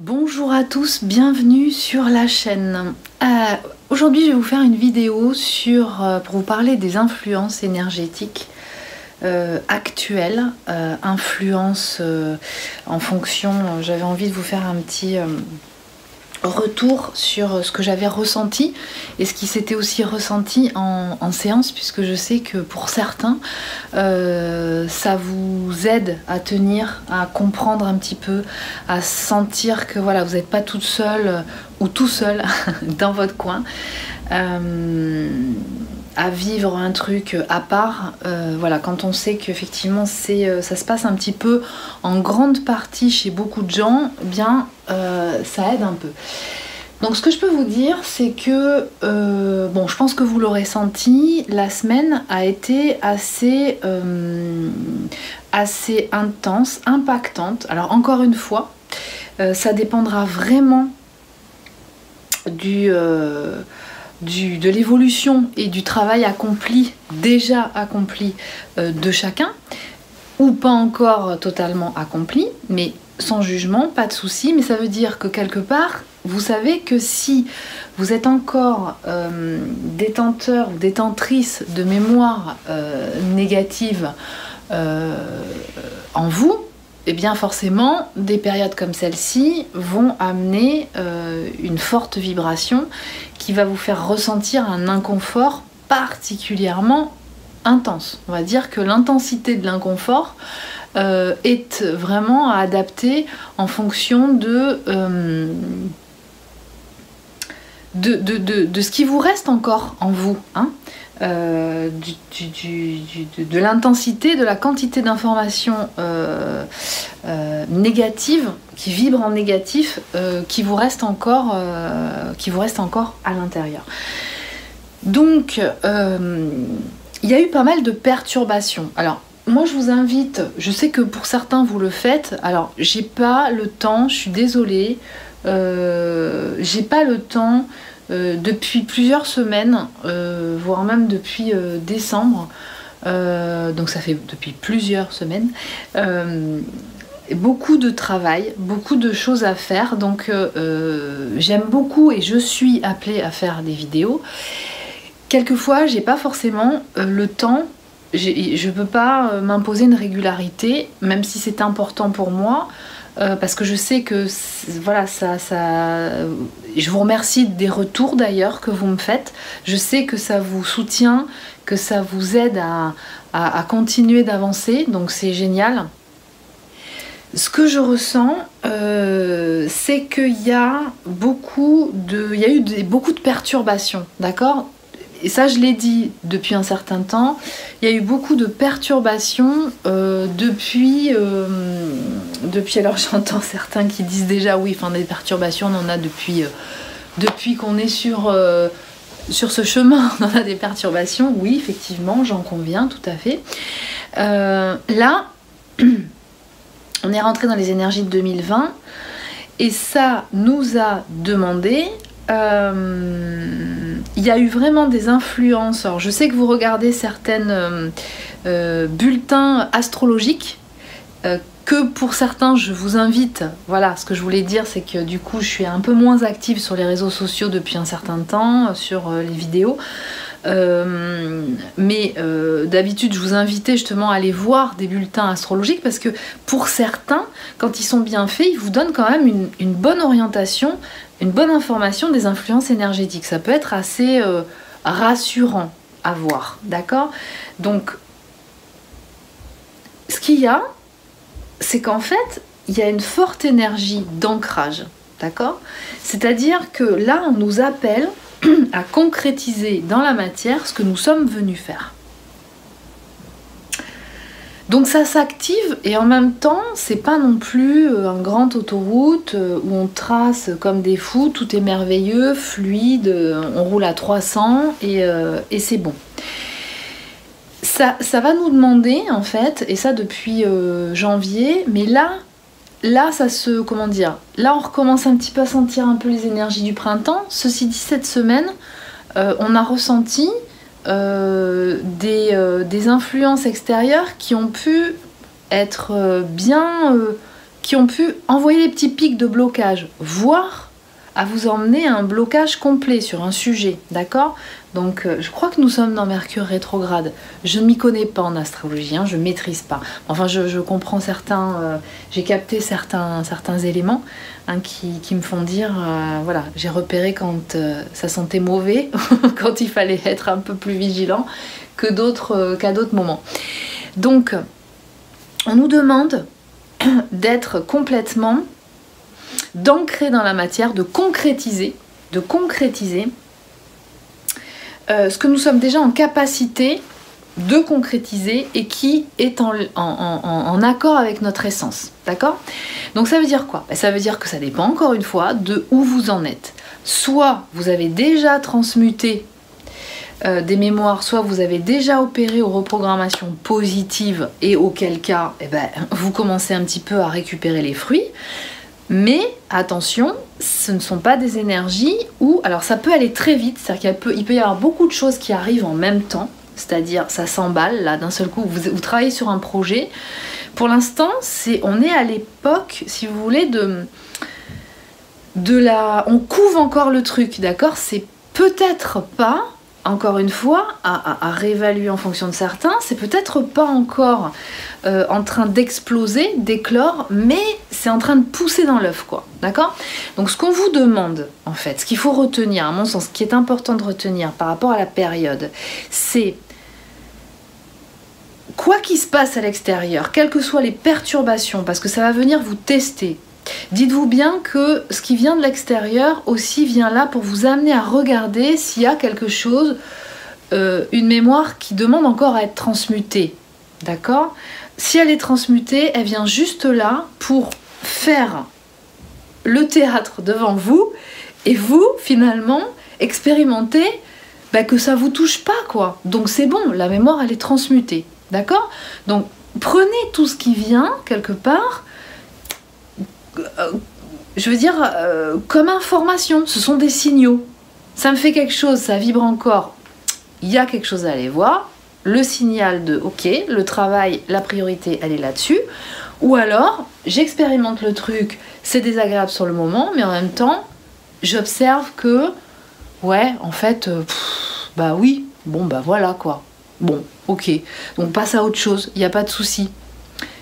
Bonjour à tous, bienvenue sur la chaîne. Aujourd'hui je vais vous faire une vidéo pour vous parler des influences énergétiques actuelles, influences en fonction. J'avais envie de vous faire un petit retour sur ce que j'avais ressenti et ce qui s'était aussi ressenti en séance, puisque je sais que pour certains ça vous aide à tenir, à comprendre un petit peu, à sentir que voilà, vous n'êtes pas toute seule ou tout seul dans votre coin à vivre un truc à part. Voilà, quand on sait qu'effectivement ça se passe un petit peu en grande partie chez beaucoup de gens, eh bien ça aide un peu. Donc ce que je peux vous dire, c'est que bon, je pense que vous l'aurez senti, la semaine a été assez intense, impactante. Alors encore une fois, ça dépendra vraiment de l'évolution et du travail déjà accompli de chacun, ou pas encore totalement accompli, mais sans jugement, pas de souci. Mais ça veut dire que quelque part, vous savez que si vous êtes encore détenteur ou détentrice de mémoire négative en vous, eh bien forcément, des périodes comme celle-ci vont amener une forte vibration qui va vous faire ressentir un inconfort particulièrement intense. On va dire que l'intensité de l'inconfort est vraiment à adapter en fonction de ce qui vous reste encore en vous, hein. De l'intensité, de la quantité d'informations négatives qui vibrent en négatif, qui vous reste encore à l'intérieur. Donc il y a eu pas mal de perturbations. Alors moi je vous invite, je sais que pour certains vous le faites, alors j'ai pas le temps, je suis désolée, j'ai pas le temps depuis plusieurs semaines, voire même depuis décembre, donc ça fait depuis plusieurs semaines, beaucoup de travail, beaucoup de choses à faire, donc j'aime beaucoup et je suis appelée à faire des vidéos. Quelquefois j'ai pas forcément le temps, je peux pas m'imposer une régularité, même si c'est important pour moi, parce que je sais que voilà, je vous remercie des retours d'ailleurs que vous me faites. Je sais que ça vous soutient, que ça vous aide à continuer d'avancer, donc c'est génial. Ce que je ressens, c'est qu'il y a eu beaucoup de perturbations, d'accord ? Et ça, je l'ai dit depuis un certain temps, il y a eu beaucoup de perturbations depuis... Alors j'entends certains qui disent déjà, oui, enfin des perturbations, on en a depuis qu'on est sur ce chemin, on en a des perturbations. Oui, effectivement, j'en conviens, tout à fait. Là, on est rentré dans les énergies de 2020 et ça nous a demandé... il y a eu vraiment des influences. Alors, je sais que vous regardez certaines bulletins astrologiques que pour certains je vous invite. Voilà, ce que je voulais dire, c'est que du coup je suis un peu moins active sur les réseaux sociaux depuis un certain temps, sur les vidéos. Mais d'habitude je vous invitais justement à aller voir des bulletins astrologiques, parce que pour certains, quand ils sont bien faits, ils vous donnent quand même une bonne orientation, une bonne information des influences énergétiques. Ça peut être assez rassurant à voir, d'accord? Donc ce qu'il y a, c'est qu'en fait il y a une forte énergie d'ancrage, d'accord? C'est-à-dire que là on nous appelle à concrétiser dans la matière ce que nous sommes venus faire. Donc ça s'active, et en même temps c'est pas non plus un grand autoroute où on trace comme des fous, tout est merveilleux, fluide, on roule à 300 et c'est bon. Ça va nous demander en fait, et ça depuis janvier, mais là ça se, comment dire, là on recommence un petit peu à sentir un peu les énergies du printemps. Ceci dit, cette semaine on a ressenti des influences extérieures qui ont pu être bien qui ont pu envoyer des petits pics de blocage, voire à vous emmener à un blocage complet sur un sujet, d'accord? Donc je crois que nous sommes dans Mercure rétrograde. Je ne m'y connais pas en astrologie, hein, je ne maîtrise pas. Enfin, je comprends certains, j'ai capté certains éléments hein, qui me font dire, voilà, j'ai repéré quand ça sentait mauvais, quand il fallait être un peu plus vigilant que d'autres, qu'à d'autres moments. Donc, on nous demande d'être complètement d'ancrer dans la matière, de concrétiser ce que nous sommes déjà en capacité de concrétiser et qui est en accord avec notre essence, d'accord? Donc ça veut dire quoi? Ben, ça veut dire que ça dépend encore une fois de où vous en êtes. Soit vous avez déjà transmuté des mémoires, soit vous avez déjà opéré aux reprogrammations positives et auquel cas eh ben, vous commencez un petit peu à récupérer les fruits. Mais attention, ce ne sont pas des énergies où... Alors ça peut aller très vite, c'est-à-dire qu'il peut y avoir beaucoup de choses qui arrivent en même temps, c'est-à-dire ça s'emballe, là d'un seul coup, vous travaillez sur un projet. Pour l'instant, on est à l'époque, si vous voulez, on couve encore le truc, d'accord? C'est peut-être pas, encore une fois, à réévaluer en fonction de certains, c'est peut-être pas encore en train d'exploser, d'éclore, mais c'est en train de pousser dans l'œuf, quoi, d'accord? Donc ce qu'on vous demande, en fait, ce qu'il faut retenir, à mon sens, ce qui est important de retenir par rapport à la période, c'est quoi qu'il se passe à l'extérieur, quelles que soient les perturbations, parce que ça va venir vous tester. Dites-vous bien que ce qui vient de l'extérieur aussi vient là pour vous amener à regarder s'il y a quelque chose, une mémoire qui demande encore à être transmutée, d'accord? Si elle est transmutée, elle vient juste là pour faire le théâtre devant vous et vous, finalement, expérimenter bah, que ça ne vous touche pas, quoi. Donc c'est bon, la mémoire, elle est transmutée, d'accord? Donc prenez tout ce qui vient, quelque part, je veux dire, comme information, ce sont des signaux. Ça me fait quelque chose, ça vibre encore. Il y a quelque chose à aller voir. Le signal de, ok, le travail, la priorité, elle est là-dessus. Ou alors, j'expérimente le truc, c'est désagréable sur le moment, mais en même temps, j'observe que, ouais, en fait, bah oui, bon, bah voilà quoi. Bon, ok, donc passe à autre chose, il n'y a pas de souci.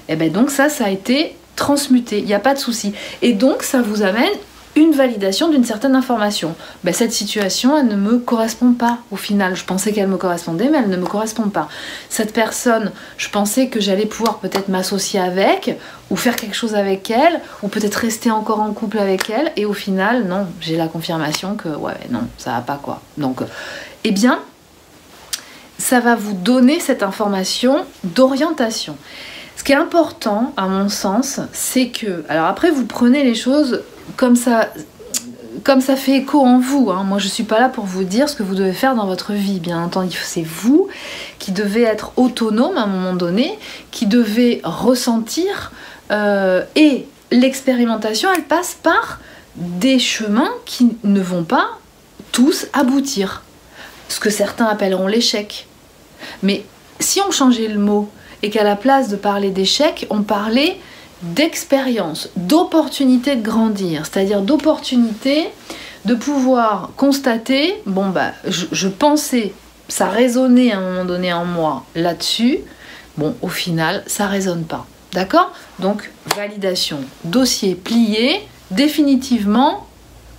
Et bien donc ça, ça a été... transmuté, il n'y a pas de souci. Et donc, ça vous amène une validation d'une certaine information. Ben, cette situation, elle ne me correspond pas au final. Je pensais qu'elle me correspondait, mais elle ne me correspond pas. Cette personne, je pensais que j'allais pouvoir peut-être m'associer avec, ou faire quelque chose avec elle, ou peut-être rester encore en couple avec elle. Et au final, non, j'ai la confirmation que, ouais, non, ça va pas, quoi. Donc, eh bien, ça va vous donner cette information d'orientation. Ce qui est important, à mon sens, c'est que... Alors après, vous prenez les choses comme ça fait écho en vous. Hein. Moi, je ne suis pas là pour vous dire ce que vous devez faire dans votre vie. Bien entendu, c'est vous qui devez être autonome à un moment donné, qui devez ressentir. Et l'expérimentation, elle passe par des chemins qui ne vont pas tous aboutir. Ce que certains appelleront l'échec. Mais si on changeait le mot... et qu'à la place de parler d'échecs, on parlait d'expérience, d'opportunité de grandir, c'est-à-dire d'opportunité de pouvoir constater, bon bah je pensais, ça résonnait à un moment donné en moi là-dessus, bon au final ça résonne pas, d'accord? Donc validation, dossier plié, définitivement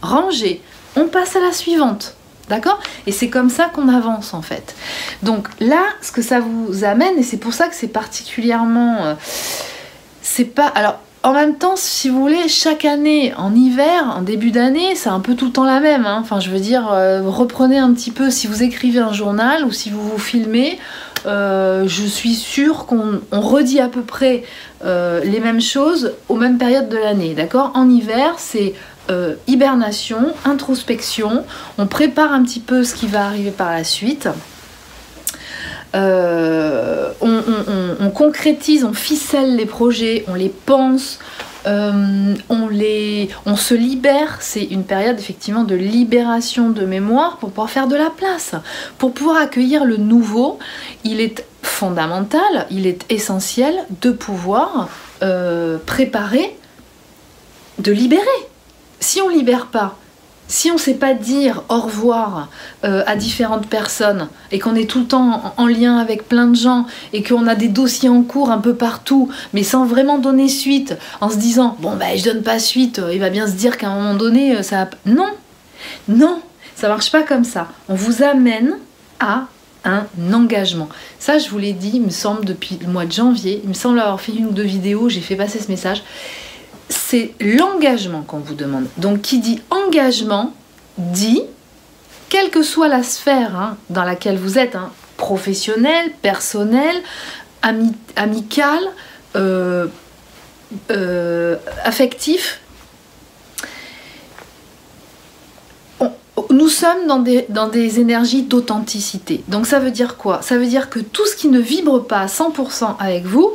rangé, on passe à la suivante. D'accord? Et c'est comme ça qu'on avance en fait. Donc là, ce que ça vous amène, et c'est pour ça que c'est particulièrement... c'est pas... Alors, en même temps, si vous voulez, chaque année, en hiver, en début d'année, c'est un peu tout le temps la même. Hein. Enfin, je veux dire, reprenez un petit peu, si vous écrivez un journal ou si vous vous filmez, je suis sûre qu'on redit à peu près les mêmes choses aux mêmes périodes de l'année. D'accord? En hiver, c'est... hibernation, introspection, on prépare un petit peu ce qui va arriver par la suite, on concrétise, on ficelle les projets, on les pense, on se libère, c'est une période effectivement de libération de mémoire pour pouvoir faire de la place, pour pouvoir accueillir le nouveau. Il est fondamental, il est essentiel de pouvoir préparer de libérer. Si on ne libère pas, si on ne sait pas dire au revoir à différentes personnes et qu'on est tout le temps en lien avec plein de gens et qu'on a des dossiers en cours un peu partout mais sans vraiment donner suite, en se disant « bon ben je donne pas suite, il va bien se dire qu'à un moment donné ça va... » Non, non, ça marche pas comme ça. On vous amène à un engagement. Ça je vous l'ai dit, il me semble depuis le mois de janvier, il me semble avoir fait une ou deux vidéos, j'ai fait passer ce message. C'est l'engagement qu'on vous demande. Donc qui dit engagement, dit, quelle que soit la sphère hein, dans laquelle vous êtes, hein, professionnel, personnel, amical, affectif, nous sommes dans des énergies d'authenticité. Donc ça veut dire quoi? Ça veut dire que tout ce qui ne vibre pas à 100% avec vous,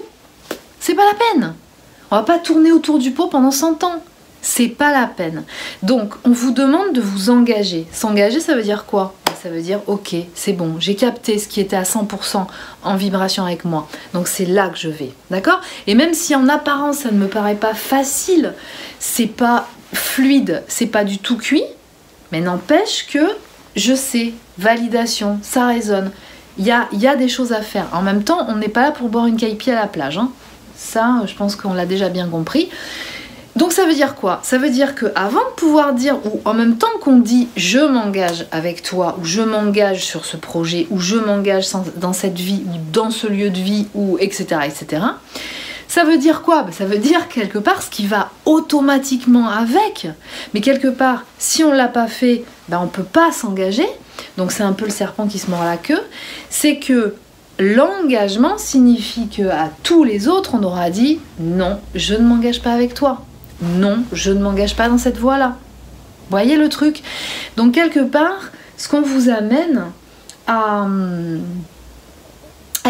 c'est pas la peine. On va pas tourner autour du pot pendant 100 ans. C'est pas la peine. Donc, on vous demande de vous engager. S'engager, ça veut dire quoi? Ça veut dire, ok, c'est bon, j'ai capté ce qui était à 100% en vibration avec moi. Donc, c'est là que je vais. D'accord? Et même si en apparence, ça ne me paraît pas facile, c'est pas fluide, c'est pas du tout cuit, mais n'empêche que je sais, validation, ça résonne. Il y a des choses à faire. En même temps, on n'est pas là pour boire une caipi à la plage, hein. Ça, je pense qu'on l'a déjà bien compris. Donc ça veut dire quoi? Ça veut dire qu'avant de pouvoir dire, ou en même temps qu'on dit « je m'engage avec toi » ou « je m'engage sur ce projet » ou « je m'engage dans cette vie » ou « dans ce lieu de vie » ou etc. etc. ça veut dire quoi? Ça veut dire quelque part ce qui va automatiquement avec. Mais quelque part, si on ne l'a pas fait, ben on ne peut pas s'engager. Donc c'est un peu le serpent qui se mord la queue. C'est que l'engagement signifie qu'à tous les autres, on aura dit « non, je ne m'engage pas avec toi. Non, je ne m'engage pas dans cette voie-là. » Voyez le truc? Donc quelque part, ce qu'on vous amène à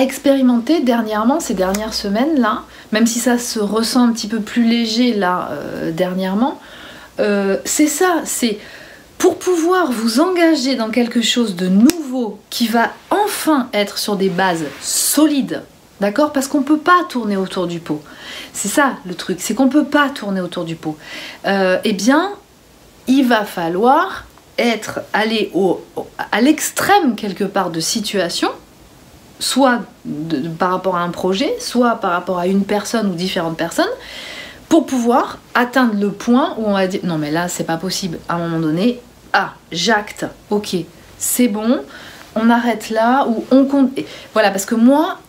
expérimenter dernièrement, ces dernières semaines-là, même si ça se ressent un petit peu plus léger là dernièrement, c'est ça, c'est... Pour pouvoir vous engager dans quelque chose de nouveau qui va enfin être sur des bases solides, d'accord? Parce qu'on ne peut pas tourner autour du pot. C'est ça le truc, c'est qu'on ne peut pas tourner autour du pot. Eh bien, il va falloir aller à l'extrême quelque part de situation, soit par rapport à un projet, soit par rapport à une personne ou différentes personnes, pour pouvoir atteindre le point où on va dire « non mais là, c'est pas possible », à un moment donné. Ah, j'acte, ok, c'est bon, on arrête là, ou on compte. Voilà, parce que moi,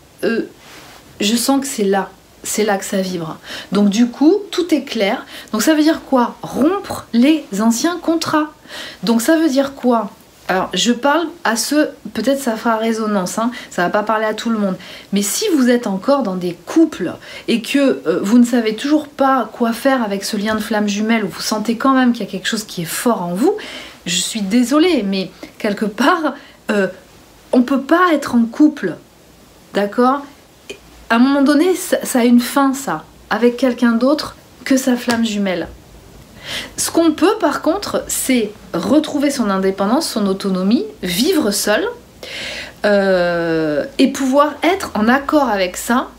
je sens que c'est là que ça vibre. Donc du coup, tout est clair. Donc ça veut dire quoi? Rompre les anciens contrats. Donc ça veut dire quoi? Alors je parle à ceux, peut-être ça fera résonance, hein, ça va pas parler à tout le monde, mais si vous êtes encore dans des couples et que vous ne savez toujours pas quoi faire avec ce lien de flamme jumelle, ou vous sentez quand même qu'il y a quelque chose qui est fort en vous, je suis désolée, mais quelque part, on peut pas être en couple, d'accord? À un moment donné, ça a une fin ça, avec quelqu'un d'autre que sa flamme jumelle. Ce qu'on peut par contre, c'est retrouver son indépendance, son autonomie, vivre seul et pouvoir être en accord avec ça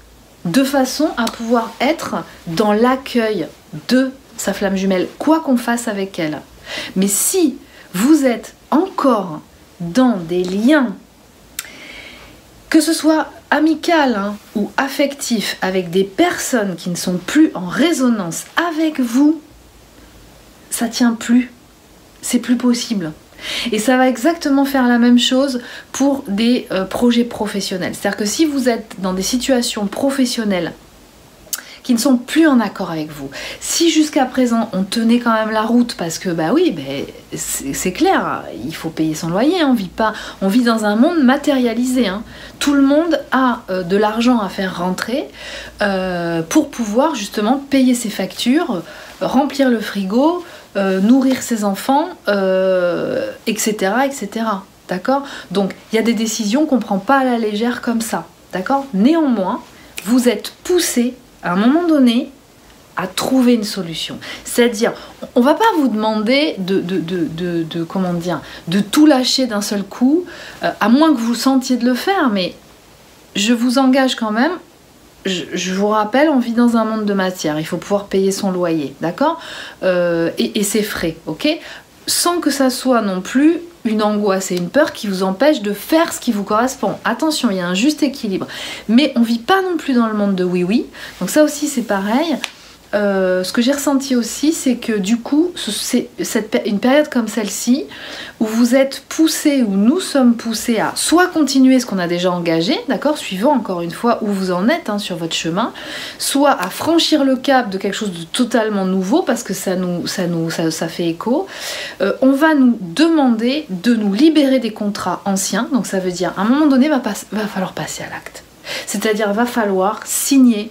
de façon à pouvoir être dans l'accueil de sa flamme jumelle, quoi qu'on fasse avec elle. Mais si vous êtes encore dans des liens, que ce soit amical hein, ou affectif, avec des personnes qui ne sont plus en résonance avec vous, ça tient plus, c'est plus possible. Et ça va exactement faire la même chose pour des projets professionnels. C'est-à-dire que si vous êtes dans des situations professionnelles qui ne sont plus en accord avec vous, si jusqu'à présent on tenait quand même la route parce que bah oui, bah, c'est clair, il faut payer son loyer, on vit pas, on vit dans un monde matérialisé. Hein. Tout le monde a de l'argent à faire rentrer pour pouvoir justement payer ses factures, remplir le frigo, nourrir ses enfants, etc. etc. D'accord? Donc il y a des décisions qu'on ne prend pas à la légère comme ça. D'accord? Néanmoins, vous êtes poussé à un moment donné à trouver une solution. C'est-à-dire, on ne va pas vous demander de tout lâcher d'un seul coup, à moins que vous sentiez de le faire, mais je vous engage quand même Je vous rappelle, on vit dans un monde de matière. Il faut pouvoir payer son loyer, d'accord, et ses frais, ok, sans que ça soit non plus une angoisse et une peur qui vous empêchent de faire ce qui vous correspond. Attention, il y a un juste équilibre. Mais on ne vit pas non plus dans le monde de oui-oui. Donc ça aussi, c'est pareil. Ce que j'ai ressenti aussi, c'est que du coup, c'est une période comme celle-ci, où vous êtes poussé, où nous sommes poussés à soit continuer ce qu'on a déjà engagé, d'accord, suivant encore une fois où vous en êtes hein, sur votre chemin, soit à franchir le cap de quelque chose de totalement nouveau, parce que ça fait écho. On va nous demander de nous libérer des contrats anciens, donc ça veut dire, à un moment donné, va falloir passer à l'acte. C'est-à-dire, va falloir signer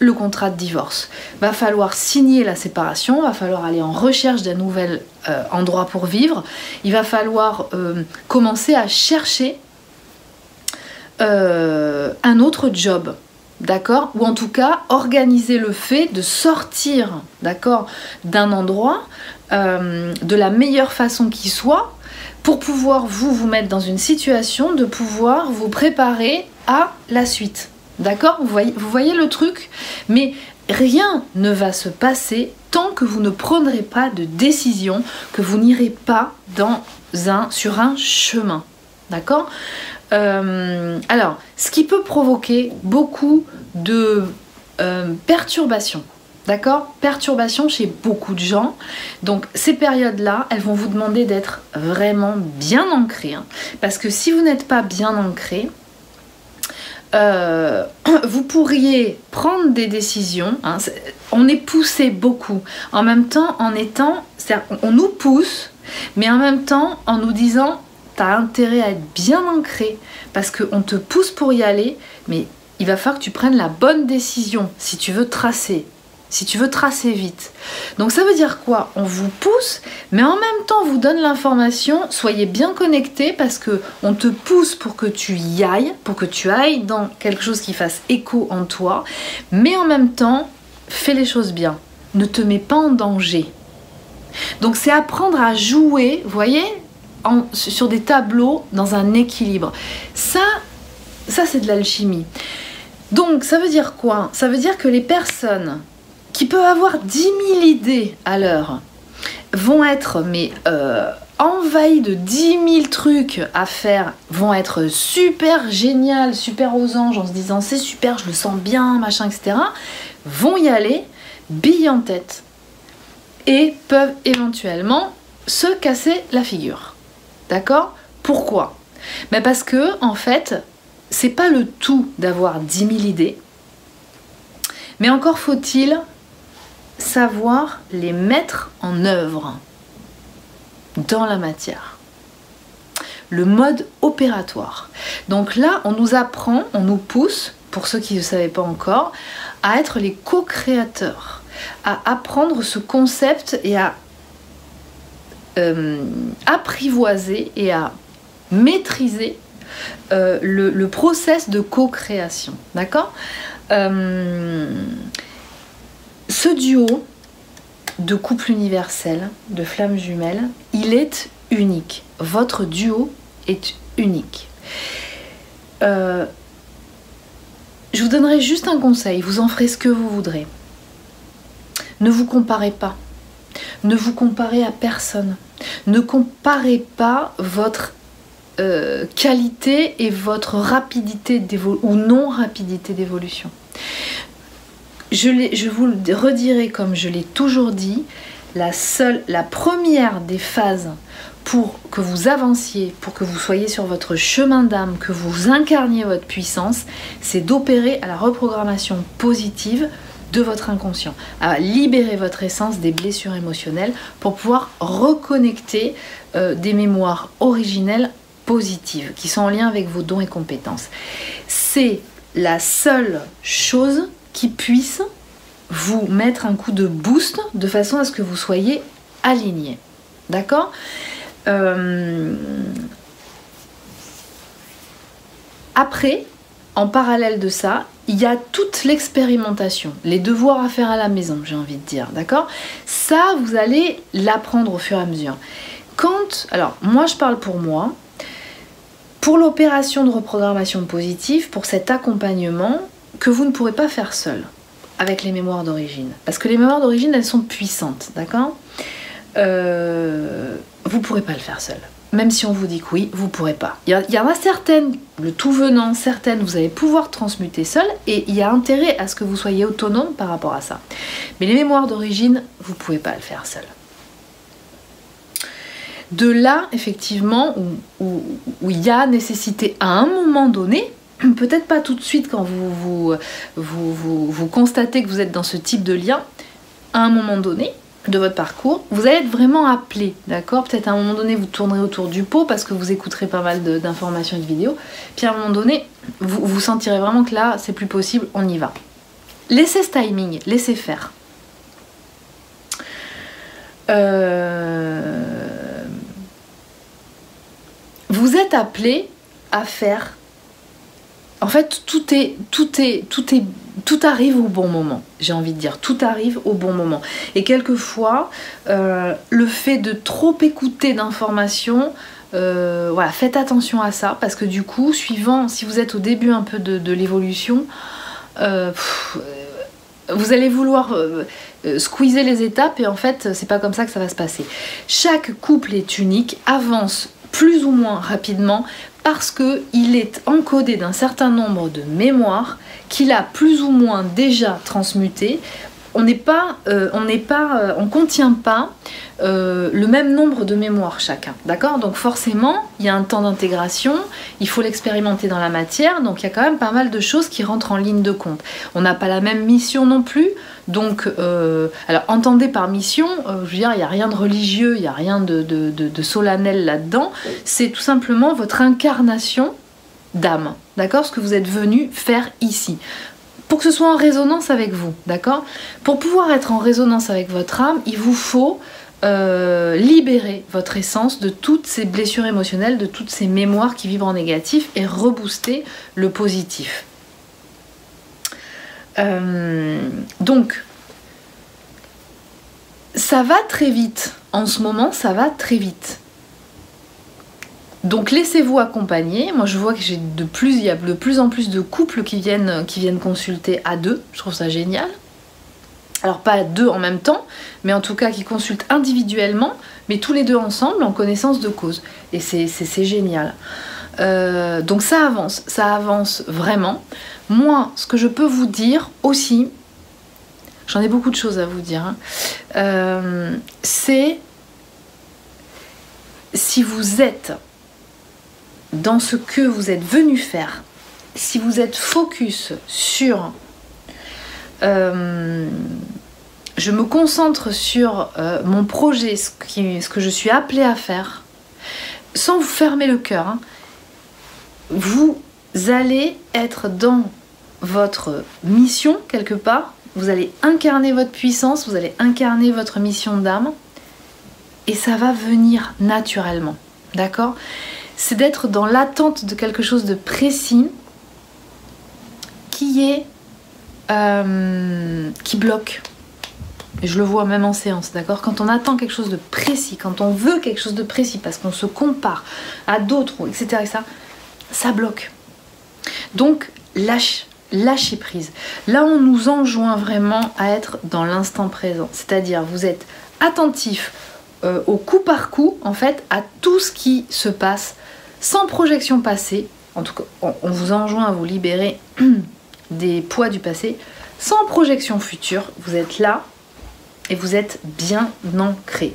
le contrat de divorce, va falloir signer la séparation, va falloir aller en recherche d'un nouvel endroit pour vivre, il va falloir commencer à chercher un autre job, d'accord, ou en tout cas organiser le fait de sortir, d'accord, d'un endroit de la meilleure façon qui soit pour pouvoir vous mettre dans une situation de pouvoir vous préparer à la suite. D'accord, vous voyez le truc, mais rien ne va se passer tant que vous ne prendrez pas de décision, que vous n'irez pas sur un chemin. D'accord, alors, ce qui peut provoquer beaucoup de perturbations. D'accord, perturbations chez beaucoup de gens. Donc ces périodes-là, elles vont vous demander d'être vraiment bien ancré. Hein, parce que si vous n'êtes pas bien ancré, vous pourriez prendre des décisions, hein, on est poussé beaucoup, en même temps en étant, on nous pousse, mais en même temps en nous disant t'as intérêt à être bien ancré, parce qu'on te pousse pour y aller, mais il va falloir que tu prennes la bonne décision si tu veux tracer. Si tu veux tracer vite. Donc ça veut dire quoi? On vous pousse, mais en même temps vous donne l'information, soyez bien connectés parce que on te pousse pour que tu y ailles, pour que tu ailles dans quelque chose qui fasse écho en toi, mais en même temps, fais les choses bien. Ne te mets pas en danger. Donc c'est apprendre à jouer, vous voyez, sur des tableaux dans un équilibre. Ça c'est de l'alchimie. Donc ça veut dire quoi? Ça veut dire que les personnes qui peuvent avoir 10 000 idées à l'heure, vont être envahis de 10 000 trucs à faire, vont être super géniales, super aux anges, en se disant c'est super, je le sens bien, machin, etc. Vont y aller, billes en tête, et peuvent éventuellement se casser la figure. D'accord? Pourquoi? Ben parce que, en fait, c'est pas le tout d'avoir 10 000 idées, mais encore faut-il savoir les mettre en œuvre dans la matière, le mode opératoire. Donc là, on nous apprend, on nous pousse, pour ceux qui ne savaient pas encore, à être les co-créateurs, à apprendre ce concept et à apprivoiser et à maîtriser le process de co-création. D'accord ? Ce duo de couple universel, de flammes jumelles, il est unique. Votre duo est unique. Je vous donnerai juste un conseil, vous en ferez ce que vous voudrez. Ne vous comparez pas. Ne vous comparez à personne. Ne comparez pas votre qualité et votre rapidité d'évolution ou non rapidité d'évolution. Je vous le redirai comme je l'ai toujours dit, la première des phases pour que vous avanciez, pour que vous soyez sur votre chemin d'âme, que vous incarniez votre puissance, c'est d'opérer à la reprogrammation positive de votre inconscient, à libérer votre essence des blessures émotionnelles pour pouvoir reconnecter des mémoires originelles positives, qui sont en lien avec vos dons et compétences. C'est la seule chose qui puisse vous mettre un coup de boost de façon à ce que vous soyez aligné. D'accord ? Après, en parallèle de ça, il y a toute l'expérimentation, les devoirs à faire à la maison, j'ai envie de dire. D'accord ? Ça, vous allez l'apprendre au fur et à mesure. Alors, moi, je parle pour moi. Pour l'opération de reprogrammation positive, pour cet accompagnement, que vous ne pourrez pas faire seul avec les mémoires d'origine. Parce que les mémoires d'origine, elles sont puissantes, d'accord ? Vous ne pourrez pas le faire seul. Même si on vous dit que oui, vous ne pourrez pas. Il y en a certaines, le tout venant, certaines, vous allez pouvoir transmuter seul, et il y a intérêt à ce que vous soyez autonome par rapport à ça. Mais les mémoires d'origine, vous ne pouvez pas le faire seul. De là, effectivement, où il y a nécessité à un moment donné, peut-être pas tout de suite quand vous constatez que vous êtes dans ce type de lien, à un moment donné, de votre parcours, vous allez être vraiment appelé, d'accord? Peut-être à un moment donné, vous tournerez autour du pot parce que vous écouterez pas mal d'informations et de vidéos. Puis à un moment donné, vous sentirez vraiment que là, c'est plus possible, on y va. Laissez ce timing, laissez faire. Vous êtes appelé à faire... En fait, tout arrive au bon moment, j'ai envie de dire. Tout arrive au bon moment. Et quelquefois, le fait de trop écouter d'informations, voilà, faites attention à ça. Parce que du coup, suivant, si vous êtes au début un peu de l'évolution, vous allez vouloir squeezer les étapes et en fait, c'est pas comme ça que ça va se passer. Chaque couple est unique, avance plus ou moins rapidement, parce qu'il est encodé d'un certain nombre de mémoires qu'il a plus ou moins déjà transmutées. On n'est pas, on contient pas le même nombre de mémoires chacun, d'accord? Donc forcément, il y a un temps d'intégration, il faut l'expérimenter dans la matière, donc il y a quand même pas mal de choses qui rentrent en ligne de compte. On n'a pas la même mission non plus, donc, alors entendez par mission, je veux dire, il n'y a rien de religieux, il n'y a rien de solennel là-dedans, c'est tout simplement votre incarnation d'âme, d'accord? Ce que vous êtes venu faire ici. Pour que ce soit en résonance avec vous, d'accord? Pour pouvoir être en résonance avec votre âme, il vous faut libérer votre essence de toutes ces blessures émotionnelles, de toutes ces mémoires qui vibrent en négatif et rebooster le positif. Donc, ça va très vite. En ce moment, ça va très vite. Donc laissez-vous accompagner. Moi je vois que il y a de plus en plus de couples qui viennent consulter à deux. Je trouve ça génial. Alors pas à deux en même temps, mais en tout cas qui consultent individuellement, mais tous les deux ensemble en connaissance de cause. Et c'est génial. Donc ça avance vraiment. Moi, ce que je peux vous dire aussi, j'en ai beaucoup de choses à vous dire, hein, c'est si vous êtes dans ce que vous êtes venu faire, si vous êtes focus sur je me concentre sur mon projet, ce que je suis appelée à faire, sans vous fermer le cœur, hein, vous allez être dans votre mission quelque part, vous allez incarner votre puissance, vous allez incarner votre mission d'âme et ça va venir naturellement, d'accord ? C'est d'être dans l'attente de quelque chose de précis qui est qui bloque. Et je le vois même en séance, d'accord? Quand on attend quelque chose de précis, quand on veut quelque chose de précis, parce qu'on se compare à d'autres, etc., etc., ça bloque. Donc, lâchez prise. Là, on nous enjoint vraiment à être dans l'instant présent. C'est-à-dire, vous êtes attentif au coup par coup, en fait, à tout ce qui se passe sans projection passée. En tout cas, on vous enjoint à vous libérer des poids du passé. Sans projection future, vous êtes là et vous êtes bien ancré.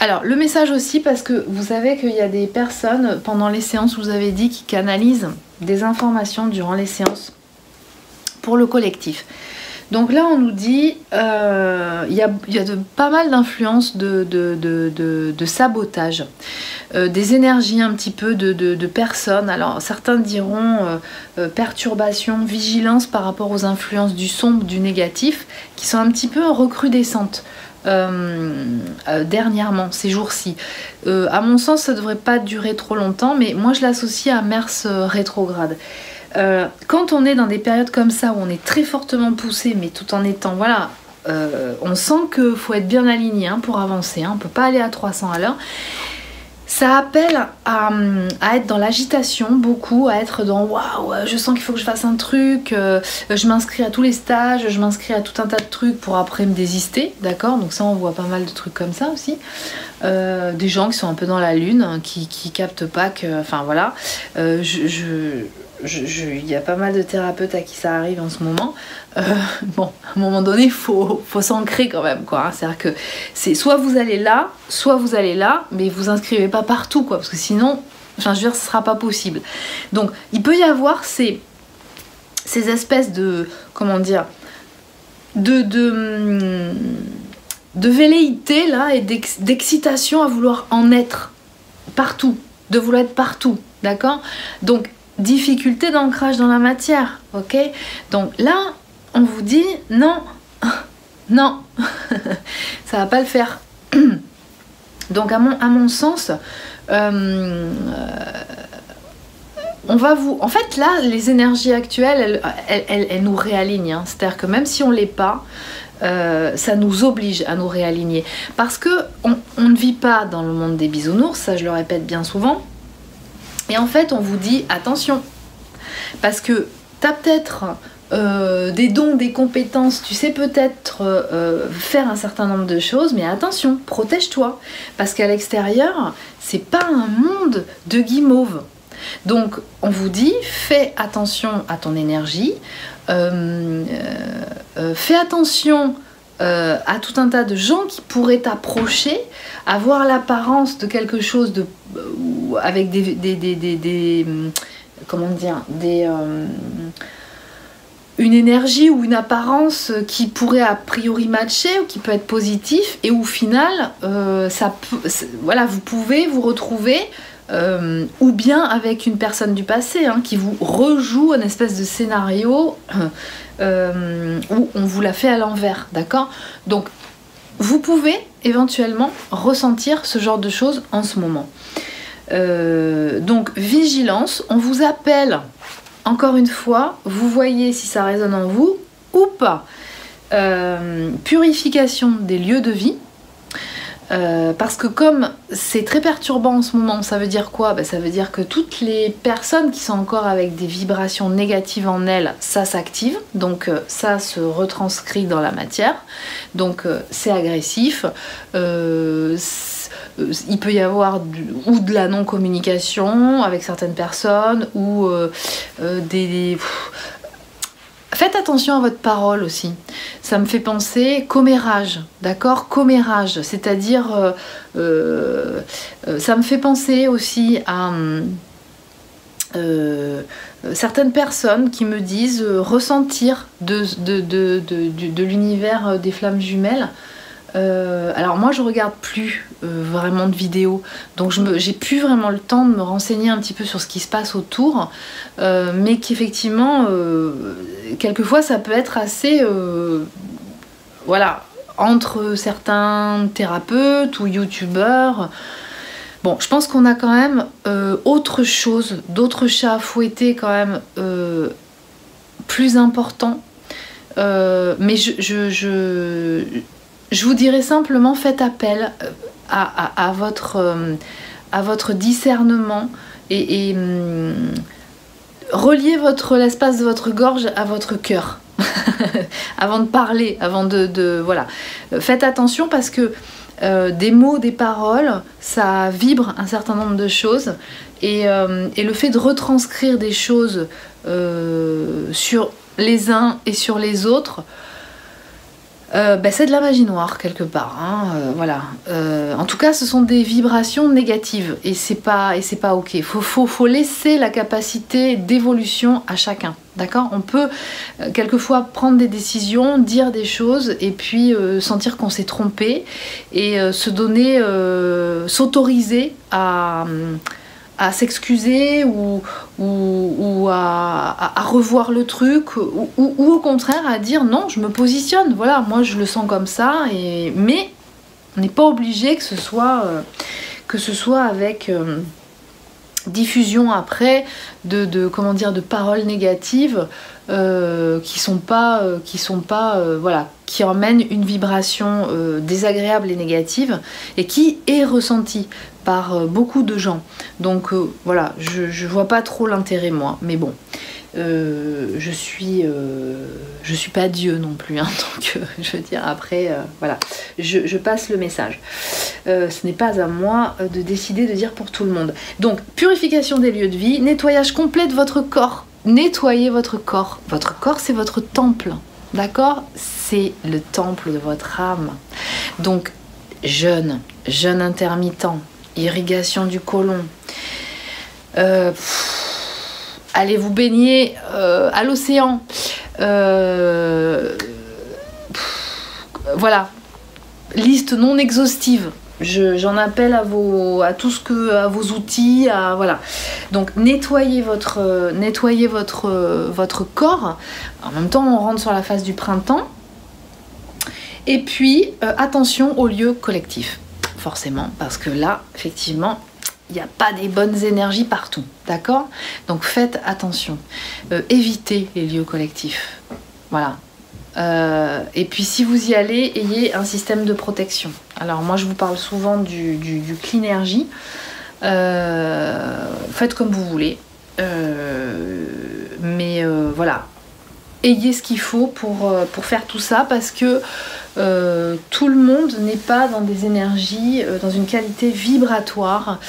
Alors, le message aussi, parce que vous savez qu'il y a des personnes, pendant les séances, vous avez dit, qui canalisent des informations durant les séances pour le collectif. Donc là, on nous dit, il y a pas mal d'influences de sabotage, des énergies un petit peu de personnes. Alors certains diront perturbation, vigilance par rapport aux influences du sombre, du négatif, qui sont un petit peu recrudescentes dernièrement, ces jours-ci. À mon sens, ça ne devrait pas durer trop longtemps, mais moi je l'associe à Mars rétrograde. Quand on est dans des périodes comme ça où on est très fortement poussé, mais tout en étant, voilà, on sent qu'il faut être bien aligné, hein, pour avancer, hein, on ne peut pas aller à 300 à l'heure. Ça appelle à être dans l'agitation beaucoup, à être dans waouh, je sens qu'il faut que je fasse un truc, je m'inscris à tous les stages, je m'inscris à tout un tas de trucs pour après me désister, d'accord? Donc ça on voit pas mal de trucs comme ça aussi. Des gens qui sont un peu dans la lune, hein, qui captent pas que, enfin voilà, il y a pas mal de thérapeutes à qui ça arrive en ce moment. Bon, à un moment donné, faut s'ancrer quand même, quoi. Hein. C'est-à-dire que c'est soit vous allez là, mais vous inscrivez pas partout, quoi, parce que sinon, enfin, je veux dire, ce sera pas possible. Donc, il peut y avoir ces espèces de, comment dire, de velléité là et d'excitation à vouloir en être partout, de vouloir être partout, d'accord? Donc difficulté d'ancrage dans la matière, ok? Donc là, on vous dit non, non, ça va pas le faire. Donc à mon sens, on va vous... En fait là, les énergies actuelles, elles nous réalignent, hein. C'est-à-dire que même si on l'est pas, ça nous oblige à nous réaligner. Parce que on ne vit pas dans le monde des bisounours, ça je le répète bien souvent. Et en fait, on vous dit attention, parce que tu as peut-être des dons, des compétences, tu sais peut-être faire un certain nombre de choses, mais attention, protège-toi, parce qu'à l'extérieur, c'est pas un monde de guimauve. Donc, on vous dit, fais attention à ton énergie, fais attention à tout un tas de gens qui pourraient t'approcher, avoir l'apparence de quelque chose de, avec comment dire, une énergie ou une apparence qui pourrait a priori matcher ou qui peut être positif, et au final, voilà, vous pouvez vous retrouver ou bien avec une personne du passé, hein, qui vous rejoue une espèce de scénario où on vous l'a fait à l'envers, d'accord? Donc vous pouvez éventuellement ressentir ce genre de choses en ce moment. Donc vigilance, on vous appelle encore une fois, vous voyez si ça résonne en vous ou pas. Purification des lieux de vie. Parce que comme c'est très perturbant en ce moment, ça veut dire quoi? Ça veut dire que toutes les personnes qui sont encore avec des vibrations négatives en elles, ça s'active, donc ça se retranscrit dans la matière, donc c'est agressif, il peut y avoir ou de la non-communication avec certaines personnes, ou Faites attention à votre parole aussi. Ça me fait penser commérage, d'accord? Commérage, c'est-à-dire... ça me fait penser aussi à... certaines personnes qui me disent ressentir de l'univers des flammes jumelles. Alors moi je regarde plus vraiment de vidéos, donc j'ai plus vraiment le temps de me renseigner un petit peu sur ce qui se passe autour, mais qu'effectivement quelquefois ça peut être assez voilà, entre certains thérapeutes ou youtubeurs. Bon, je pense qu'on a quand même autre chose, d'autres chats à fouetter quand même plus importants, mais je vous dirais simplement, faites appel à votre discernement et reliez l'espace de votre gorge à votre cœur avant de parler, avant voilà. Faites attention parce que des mots, des paroles, ça vibre un certain nombre de choses, et le fait de retranscrire des choses sur les uns et sur les autres, c'est de la magie noire quelque part, hein, voilà. En tout cas, ce sont des vibrations négatives et c'est pas ok. Faut laisser la capacité d'évolution à chacun, d'accord? On peut quelquefois prendre des décisions, dire des choses et puis sentir qu'on s'est trompé et se donner, s'autoriser à s'excuser ou à revoir le truc, ou au contraire à dire non, je me positionne, voilà, moi je le sens comme ça, mais on n'est pas obligé que ce soit avec diffusion après de paroles négatives qui sont pas voilà, qui emmènent une vibration désagréable et négative et qui est ressentie par beaucoup de gens. Donc voilà, je vois pas trop l'intérêt moi, mais bon. Je suis pas Dieu non plus, hein, donc je veux dire, après voilà, je passe le message. Ce n'est pas à moi de décider de dire pour tout le monde. Donc purification des lieux de vie, nettoyage complet de votre corps. Nettoyez votre corps. Votre corps, c'est votre temple, d'accord? C'est le temple de votre âme. Donc jeûne, jeûne intermittent, irrigation du côlon. Allez vous baigner à l'océan. Voilà, liste non exhaustive. J'en appelle à vos outils, à voilà. Donc nettoyez votre corps. En même temps, on rentre sur la phase du printemps. Et puis attention aux lieux collectifs, forcément, parce que là, effectivement, il n'y a pas des bonnes énergies partout, d'accord? Donc faites attention, évitez les lieux collectifs, voilà. Et puis si vous y allez, ayez un système de protection. Alors moi je vous parle souvent du Cleanergy, faites comme vous voulez, mais voilà, ayez ce qu'il faut pour faire tout ça, parce que tout le monde n'est pas dans des énergies, dans une qualité vibratoire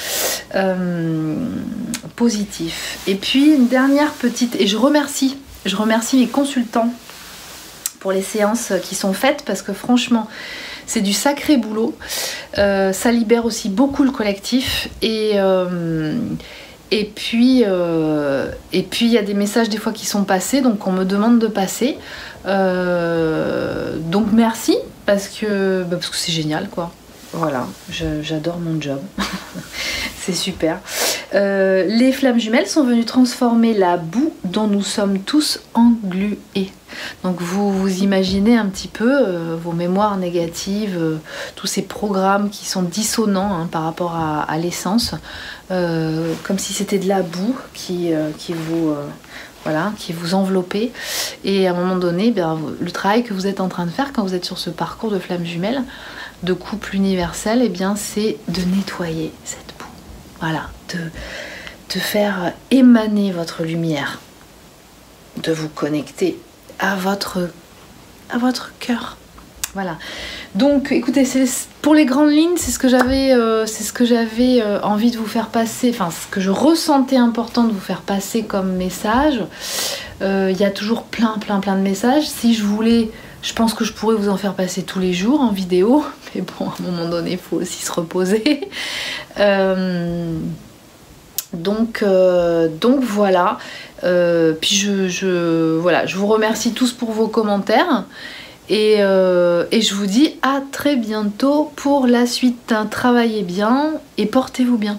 positive. Et puis une dernière petite, et je remercie mes consultants pour les séances qui sont faites, parce que franchement c'est du sacré boulot, ça libère aussi beaucoup le collectif, et puis il y a des messages des fois qui sont passés, donc on me demande de passer. Donc merci, parce que c'est génial quoi. Voilà, j'adore mon job. C'est super. Les flammes jumelles sont venues transformer la boue dont nous sommes tous englués. Donc vous imaginez un petit peu vos mémoires négatives, tous ces programmes qui sont dissonants, hein, par rapport à l'essence, comme si c'était de la boue qui vous enveloppez. Et à un moment donné, bien, le travail que vous êtes en train de faire quand vous êtes sur ce parcours de flammes jumelles, de couple universel, et eh bien c'est de nettoyer cette boue. Voilà, de faire émaner votre lumière, de vous connecter à votre cœur. Voilà. Donc écoutez, pour les grandes lignes, c'est ce que j'avais envie de vous faire passer, enfin ce que je ressentais important de vous faire passer comme message. Il y a toujours plein de messages. Si je voulais, je pense que je pourrais vous en faire passer tous les jours en vidéo, mais bon, à un moment donné, il faut aussi se reposer. Donc voilà. Puis voilà, je vous remercie tous pour vos commentaires. Et je vous dis à très bientôt pour la suite. Travaillez bien et portez-vous bien.